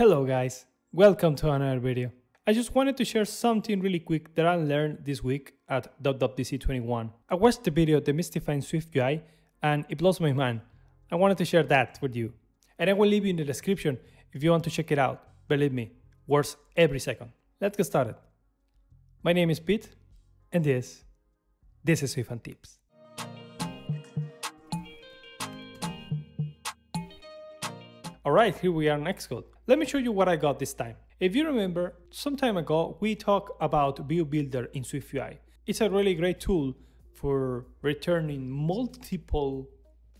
Hello guys, welcome to another video. I just wanted to share something really quick that I learned this week at WWDC 21. I watched the video Demystifying SwiftUI and it blows my mind. I wanted to share that with you. And I will leave you in the description if you want to check it out. Believe me, worth every second. Let's get started. My name is Pete and this is Swift and Tips. Alright, here we are in Xcode. Let me show you what I got this time. If you remember, some time ago we talked about ViewBuilder in SwiftUI. It's a really great tool for returning multiple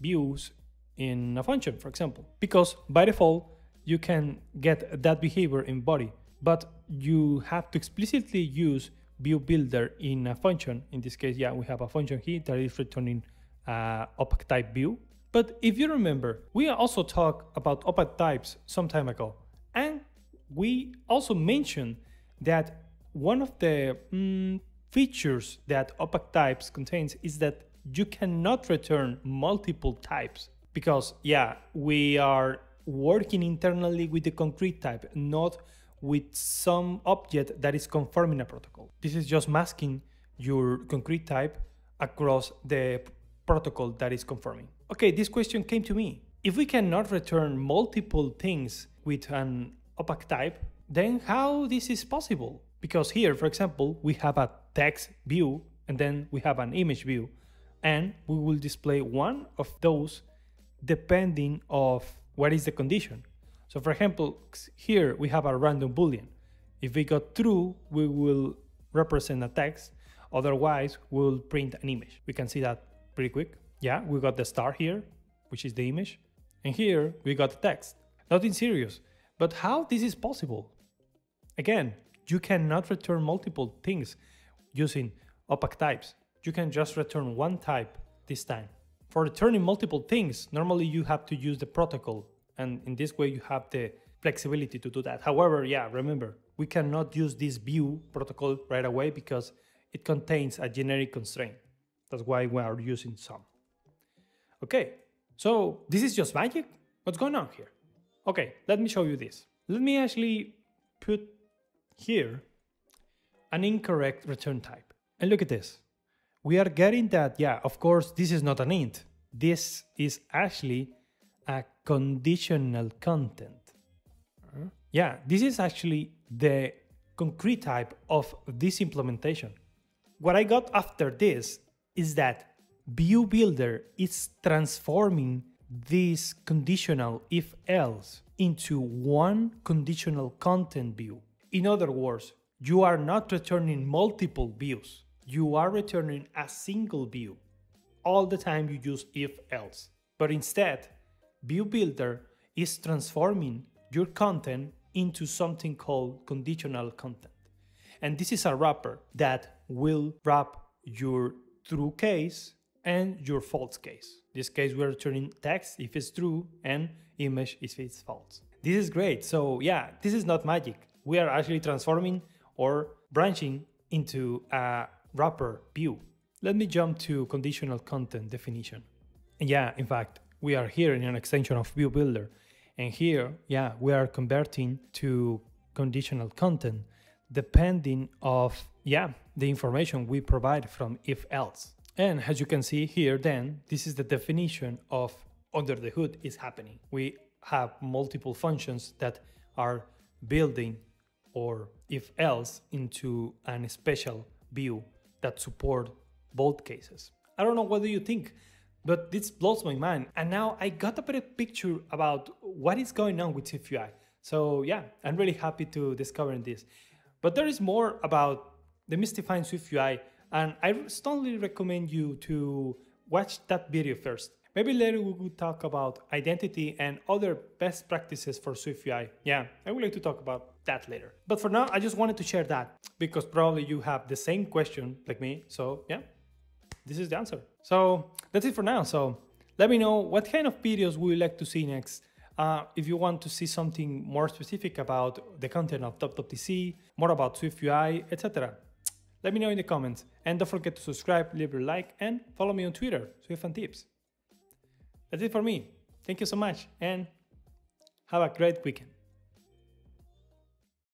views in a function, for example, because by default you can get that behavior in body, but you have to explicitly use ViewBuilder in a function. In this case, yeah, we have a function here that is returning opaque type view. But if you remember, we also talked about opaque types some time ago, and we also mentioned that one of the features that opaque types contains is that you cannot return multiple types because, yeah, we are working internally with the concrete type, not with some object that is conforming a protocol. This is just masking your concrete type across the protocol that is conforming. Okay, this question came to me. If we cannot return multiple things with an opaque type, then how this is possible? Because here, for example, we have a text view and then we have an image view, and we will display one of those depending on what is the condition. So for example, here we have a random boolean. If we got true, we will represent a text, otherwise we will print an image. We can see that pretty quick. Yeah, we got the star here, which is the image, and here we got the text. Nothing serious, but how this is possible? Again, you cannot return multiple things using opaque types. You can just return one type this time. For returning multiple things, normally you have to use the protocol, and in this way you have the flexibility to do that. However, yeah, remember, we cannot use this view protocol right away because it contains a generic constraint. That's why we are using some. Okay, so this is just magic? What's going on here? Okay, let me show you this. Let me actually put here an incorrect return type. And look at this. We are getting that, yeah, of course, this is not an int. This is actually a conditional content. Yeah, this is actually the concrete type of this implementation. What I got after this is that ViewBuilder is transforming this conditional if else into one conditional content view. In other words, you are not returning multiple views. You are returning a single view. All the time you use if else. But instead, ViewBuilder is transforming your content into something called conditional content. And this is a wrapper that will wrap your true case and your false case. In this case, we're returning text if it's true and image if it's false. This is great. So yeah, this is not magic. We are actually transforming or branching into a wrapper view. Let me jump to conditional content definition. And yeah, in fact, we are here in an extension of ViewBuilder, and here, yeah, we are converting to conditional content depending of, yeah, the information we provide from if else. And as you can see here, then this is the definition of under the hood is happening. We have multiple functions that are building or if else into an special view that support both cases. I don't know, what do you think? But this blows my mind. And now I got a better picture about what is going on with SwiftUI. So yeah, I'm really happy to discover this. But there is more about demystifying SwiftUI, and I strongly recommend you to watch that video first. Maybe later we will talk about identity and other best practices for SwiftUI. Yeah, I would like to talk about that later. But for now, I just wanted to share that because probably you have the same question like me. So yeah, this is the answer. So that's it for now. So let me know what kind of videos would you like to see next. If you want to see something more specific about the content of WWDC, more about SwiftUI, etc. Let me know in the comments, and don't forget to subscribe, leave a like, and follow me on Twitter, SwiftandTips. That's it for me. Thank you so much, and have a great weekend.